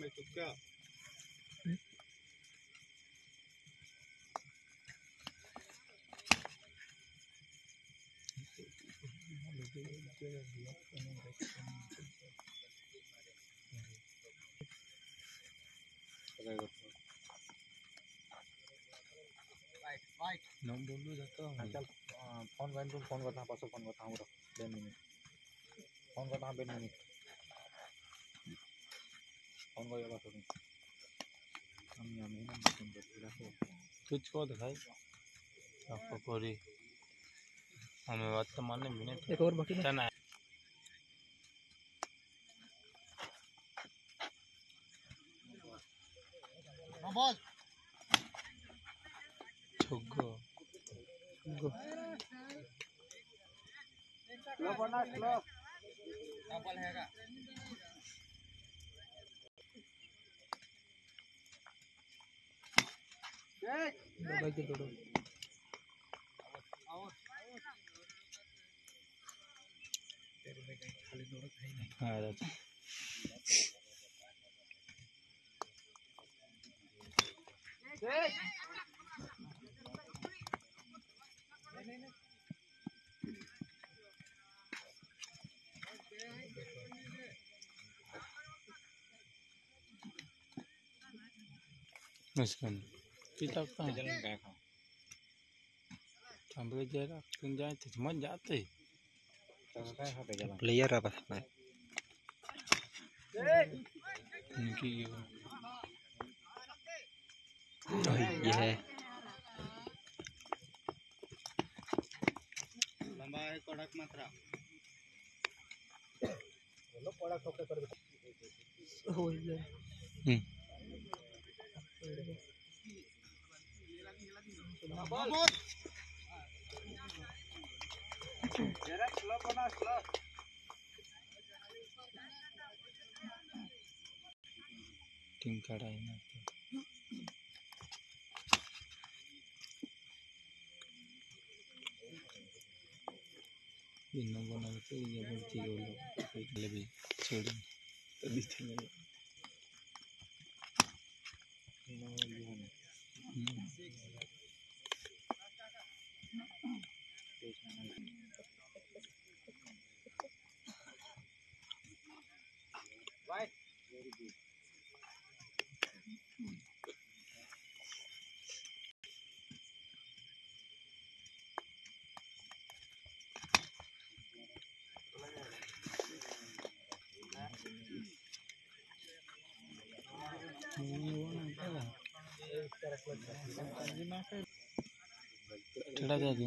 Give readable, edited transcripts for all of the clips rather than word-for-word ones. में चुका नाम बोलू जाता चल फोन वाइन रूम फोन करना पास फोन करता हूँ 10 मिनट फोन करता हूँ 10 मिनट फोन को जला करूँ हम यहाँ नहीं ना फोन कर दिया तो कुछ को दिखाई आपको कोरी हमें बात तो मानने मिनट एक और बाकी चना बॉल चुगो चुगो लो बना लो बॉल हैगा दबाई के दौड़ो तेरे में कहीं खाली दौड़ कहीं नहीं हाँ राजा नमस्कार पिता का हम भी जरा तुम जाए तो समझ जाते प्लेयर है बस मैं इनकी ये है लंबा है कड़क मात्रा लो कड़क होके कर दो हो जाए बहुत जरा स्लो बना स्लो टीम खड़ा है ना बिना बना तो ये बोलती है वो ले भी छोड़ अभी चले टेढ़ा जाके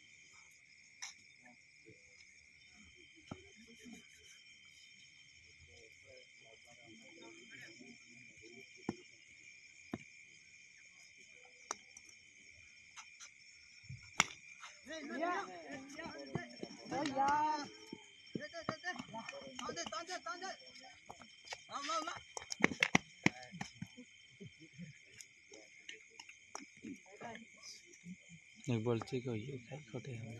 बोलती को ये छोटे हैं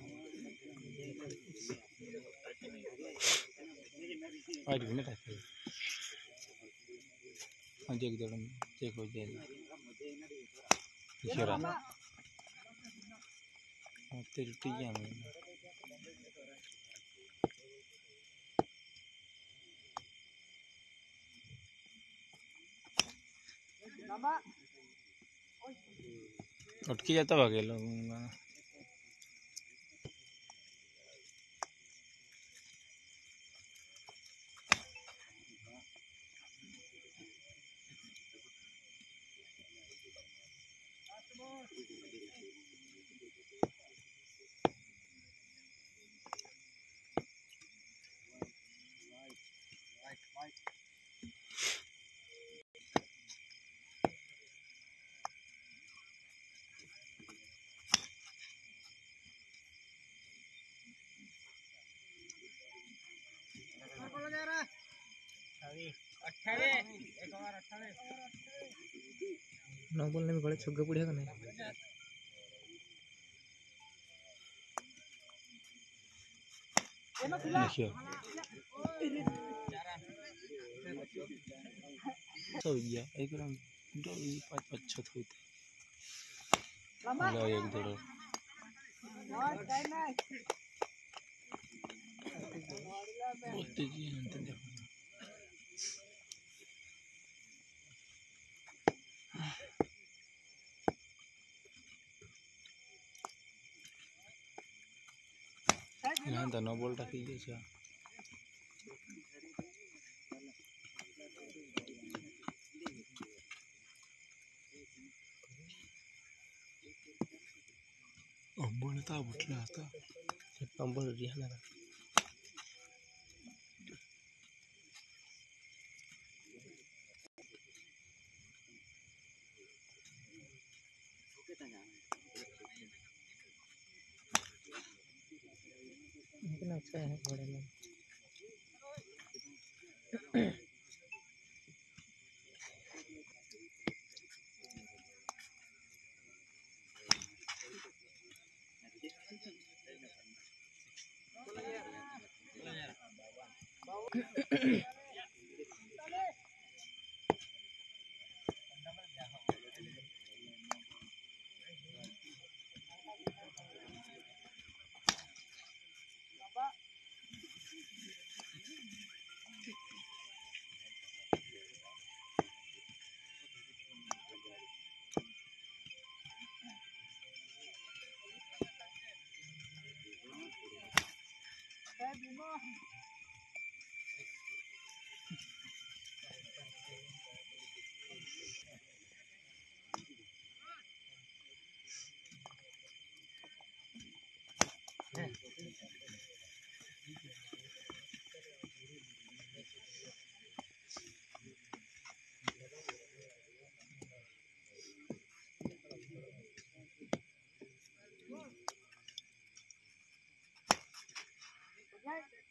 आज घूमने जाते हैं आज एक दौड़ में चेक हो जाएगा इशारा तेरी टीम में अटकी जाता भागे लोग नौ बॉल में बड़े छक्का पड़िया का नहीं तो गया एक रन दो पांच अच्छा होते लगा एक दौड़ और टाइम नहीं बहुत तेजी अंत में यहाँ तो नौ बॉल रखी गई है अंबल था उठला था अंबल रियाना कितना अच्छा है घोड़े में What?